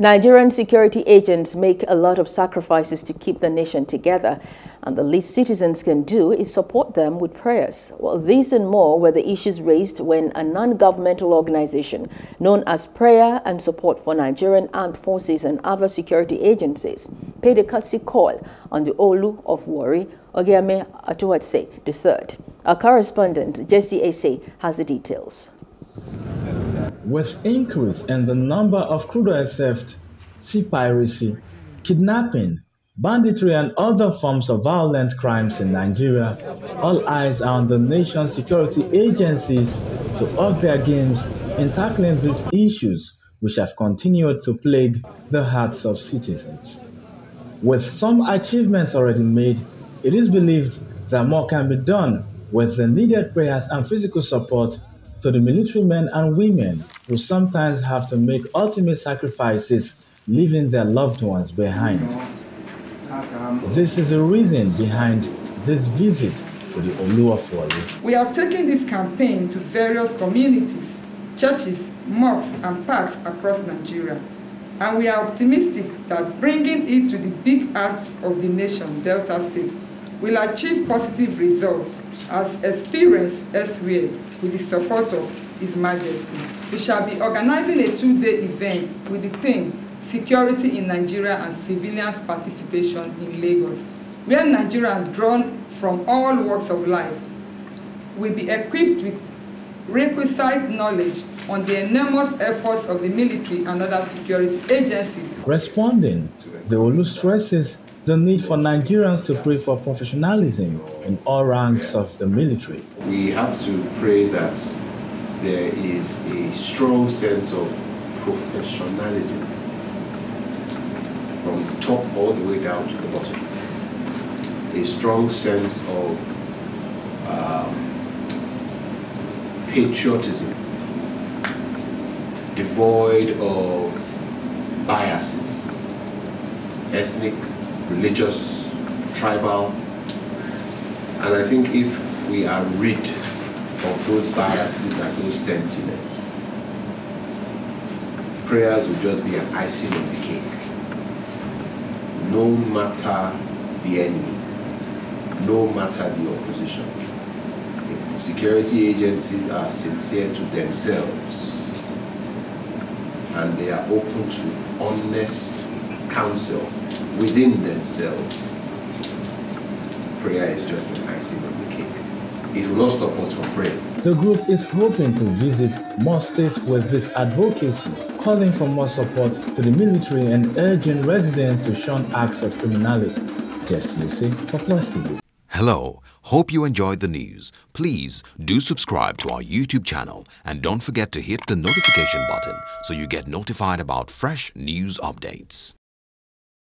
Nigerian security agents make a lot of sacrifices to keep the nation together, and the least citizens can do is support them with prayers. Well, these and more were the issues raised when a non-governmental organization known as Prayer and Support for Nigerian Armed Forces and other security agencies paid a courtesy call on the Olu of Warri Ogiamen Atuwatse the Third. Our correspondent, Jesse Ase, has the details. With increase in the number of crude oil theft, sea piracy, kidnapping, banditry and other forms of violent crimes in Nigeria, all eyes are on the nation's security agencies to up their games in tackling these issues, which have continued to plague the hearts of citizens. With some achievements already made, it is believed that more can be done with the needed prayers and physical support to the military men and women who sometimes have to make ultimate sacrifices, leaving their loved ones behind. This is the reason behind this visit to the Olu of Warri. We have taken this campaign to various communities, churches, mosques, and parks across Nigeria, and we are optimistic that bringing it to the big heart of the nation, Delta State, will achieve positive results as experienced elsewhere with the support of His Majesty. We shall be organizing a two-day event with the theme Security in Nigeria and Civilians' Participation in Lagos, where Nigerians drawn from all walks of life will be equipped with requisite knowledge on the enormous efforts of the military and other security agencies. Responding, the Olu stresses the need for Nigerians to pray for professionalism in all ranks of the military. We have to pray that there is a strong sense of professionalism from the top all the way down to the bottom. A strong sense of patriotism, devoid of biases, ethnic, religious, tribal, and I think if we are rid of those biases and those sentiments, prayers will just be an icing on the cake. No matter the enemy, no matter the opposition, if the security agencies are sincere to themselves and they are open to honest counsel within themselves, prayer is just an icing on the cake. It will not stop us from praying. The group is hoping to visit more states with this advocacy, calling for more support to the military and urging residents to shun acts of criminality. Jesse Ase for Plus TV. Hello, hope you enjoyed the news. Please do subscribe to our YouTube channel and don't forget to hit the notification button so you get notified about fresh news updates.